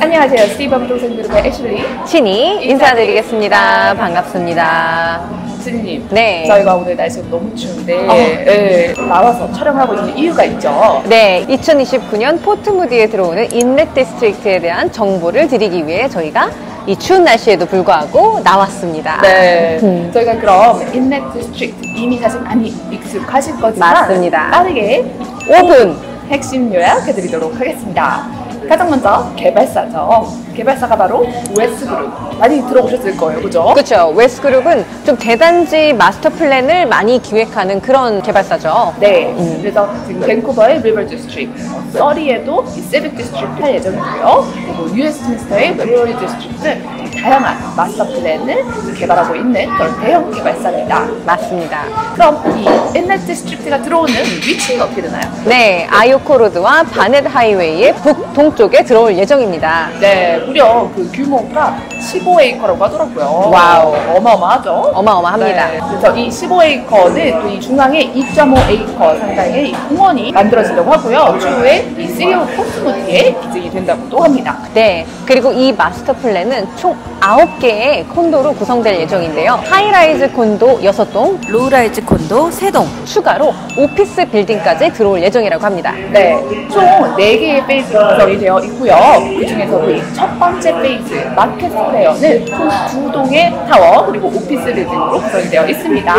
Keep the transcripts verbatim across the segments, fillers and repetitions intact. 안녕하세요. 스티브 동생 그룹의 애슐리, 신이 인사드리겠습니다. 반갑습니다. 신님, 네. 저희가 오늘 날씨가 너무 추운데 어, 네. 나와서 촬영하고 있는 이유가 있죠. 네, 이천이십구 년 포트 무디에 들어오는 인렛 디스트릭트에 대한 정보를 드리기 위해 저희가 이 추운 날씨에도 불구하고 나왔습니다. 네, 음. 저희가 그럼 인렛 디스트릭트 이미 사실 많이 익숙하실 거지만 맞습니다. 빠르게 오 분 핵심 요약해드리도록 하겠습니다. 가장 먼저 개발사죠. 개발사가 바로 웨스그룹. 많이 들어보셨을 거예요, 그죠? 그렇죠. 웨스그룹은 좀 대단지 마스터 플랜을 많이 기획하는 그런 개발사죠. 네. 음. 그래서 지금 밴쿠버의 리버 디스트릭트, 서리에도 이 세븐 디스트릭트 할 예정이고요. 그리고 뉴웨스트민스터의 메모리 디스트릭트. 다양한 마스터 플랜을 개발하고 있는 그런 대형 개발사입니다. 맞습니다. 그럼 이 인렛 디스트릭트가 들어오는 위치는 어떻게 되나요? 네, 아이오코 로드와 바넷 하이웨이의 북동쪽에 들어올 예정입니다. 네, 무려 그 규모가 십오 에이커라고 하더라고요. 와우, 어마어마하죠? 어마어마합니다. 네, 그래서 이 십오 에이커는 또 이 중앙에 이 점 오 에이커 상당의 공원이 만들어진다고 하고요. 추후에 이 시리오 포트 무디에 기증이 된다고도 합니다. 네, 그리고 이 마스터 플랜은 총 아홉 개의 콘도로 구성될 예정인데요. 하이라이즈 콘도 여섯 동, 로우라이즈 콘도 세 동, 추가로 오피스 빌딩까지 들어올 예정이라고 합니다. 네, 총 네 개의 페이지로 구성이 되어 있고요. 그중에서 첫 번째 페이지 마켓 스퀘어는 총 두 동의 타워 그리고 오피스 빌딩으로 구성이 되어 있습니다.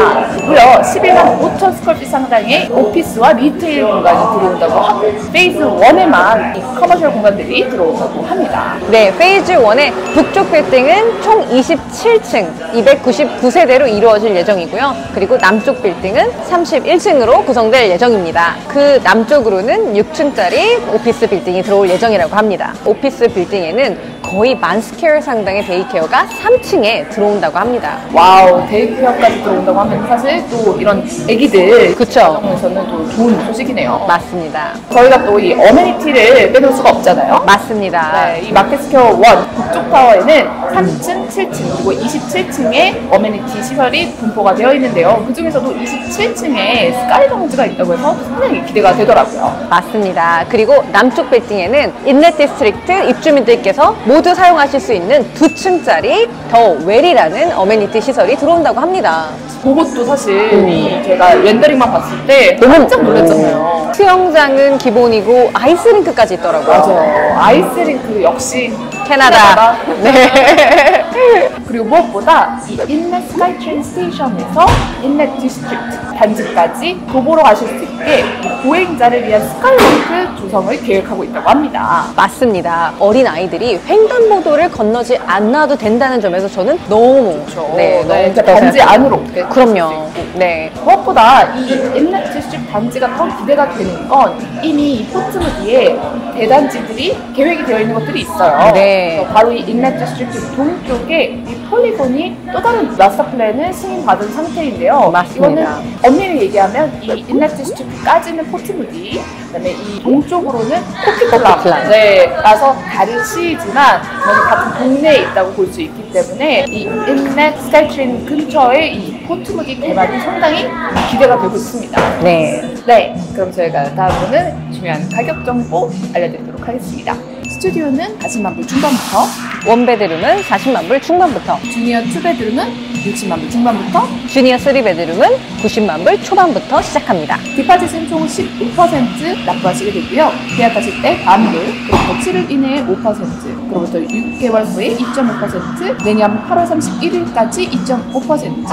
무려 십일만 오천 스퀘어핏 상당의 오피스와 리테일 공간이 들어온다고 하고 페이즈 일에만 이 커머셜 공간들이 들어온다고 합니다. 네, 페이즈 일의 북쪽 빌딩은 총 이십칠 층 이백구십구 세대로 이루어질 예정이고요. 그리고 남쪽 빌딩은 삼십일 층으로 구성될 예정입니다. 그 남쪽으로는 육 층짜리 오피스 빌딩이 들어올 예정이라고 합니다. 오피스 빌딩에는 거의 만 스퀘어 상당의 데이케어가 삼 층에 들어온다고 합니다. 와우, 데이케어까지 들어온다고 하면 사실 또 이런 애기들 그쵸? 에서는 또 좋은 소식이네요. 맞습니다. 저희가 또 이 어메니티를 빼놓을 수가 없잖아요. 맞습니다. 네, 이 마켓스퀘어 일 북쪽 타워에는 삼 층, 칠 층 그리고 이십칠 층에 어메니티 시설이 분포가 되어 있는데요. 그 중에서도 이십칠 층에 스카이 라운지가 있다고 해서 상당히 기대가 되더라고요. 맞습니다. 그리고 남쪽 빌딩에는 인렛 디스트릭트 입주민들께서 모두 사용하실 수 있는 두 층짜리 더 웰이라는 어메니티 시설이 들어온다고 합니다. 그것도 사실 음. 제가 렌더링만 봤을 때 깜짝 놀랐잖아요. 음. 수영장은 기본이고 아이스링크까지 있더라고요. 맞아요. 아이스링크 역시 캐나다. 캐나다. 네. 그리고 무엇보다 이 인렛 스카이트레인 스테이션에서 인렛 디스트릭트 단지까지 도보로 가실 수 있게 보행자를 위한 스카이링크 조성을 계획하고 있다고 합니다. 맞습니다. 어린 아이들이 횡단보도를 건너지 않아도 된다는 점에서 저는 너무 그렇죠. 네, 네, 너무 단지 안으로. 네, 그럼요. 네. 무엇보다 이 인렛 디스트릭트 단지가 더 기대가 되는 건 이미 이 포트 무디에 대단지들이 계획이 되어 있는 것들이 있어요. 네. 바로 이 인렛 디스트릭트 동쪽에 이 폴리곤이 또 다른 마스터 플랜을 승인받은 상태인데요. 맞습니다. 이거는 엄밀히 얘기하면 이 인렛 디스트릭트까지는 포트 무디, 그다음에 이 동쪽으로는 코키틀람, 네, 따라서 다른 시이지만 같은 동네에 있다고 볼 수 있기 때문에 이 인렛 스카이트레인 근처의 이 포트 무디 개발이 상당히 기대가 되고 있습니다. 네, 네. 그럼 저희가 다음으로는 중요한 가격 정보 알려드리도록 하겠습니다. 스튜디오는 사십만 불 중반부터, 원베드룸은 사십만 불 중반부터, 주니어 투베드룸은 육십만 불 중반부터, 주니어 쓰리베드룸은 구십만 불 초반부터 시작합니다. 디파짓은 총 십오 퍼센트 납부하시게 되고요. 계약하실 때 만 불, 그리고 칠 일 이내에 오 퍼센트, 그로부터 육 개월 후에 이 점 오 퍼센트, 내년 팔월 삼십일 일까지 이 점 오 퍼센트,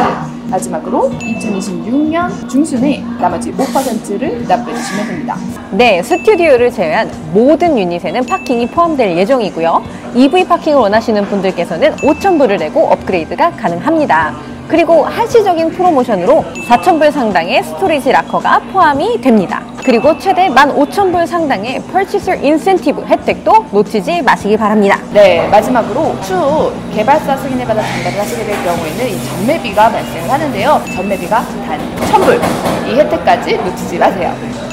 마지막으로 이천이십육 년 중순에 나머지 오 퍼센트를 납부해주시면 됩니다. 네, 스튜디오를 제외한 모든 유닛에는 파킹이 포함될 예정이고요. 이브이 파킹을 원하시는 분들께서는 오천 불을 내고 업그레이드가 가능합니다. 그리고 한시적인 프로모션으로 사천 불 상당의 스토리지 락커가 포함이 됩니다. 그리고 최대 만 오천 불 상당의 Purchaser 인센티브 혜택도 놓치지 마시기 바랍니다. 네, 마지막으로 추후 개발사 승인을 받아 전달을 하시게 될 경우에는 이 전매비가 발생하는데요. 전매비가 단 천 불, 이 혜택까지 놓치지 마세요.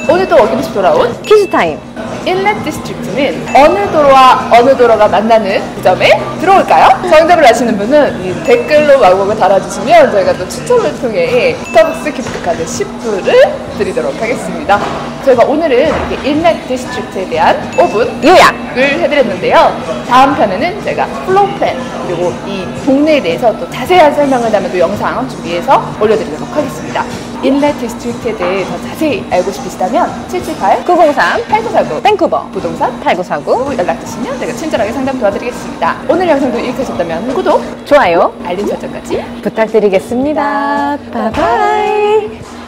오늘도 어김없이 돌아온 퀴즈타임! 일렛 디스트릭트는 어느 도로와 어느 도로가 만나는 지점에 들어올까요? 정답을 아시는 분은 이 댓글로 왕곡을 달아주시면 저희가 또 추첨을 통해 스타벅스 기프트카드 십 불을 드리도록 하겠습니다. 저희가 오늘은 이렇게 일렛 디스트릭트에 대한 오 분 요약을 해드렸는데요. 다음 편에는 제가 플로우 플랜 그리고 이 동네에 대해서 또 자세한 설명을 담은 또 영상 준비해서 올려드리도록 하겠습니다. 일렛 디스트릭트에 대해 더 자세히 알고 싶으시다면 칠칠팔 구구오삼 팔구사구 밴쿠버 부동산 팔구사구 연락주시면 제가 친절하게 상담 도와드리겠습니다. 오늘 영상도 유익하셨다면 구독, 좋아요, 알림 설정까지 부탁드리겠습니다. 바이바이.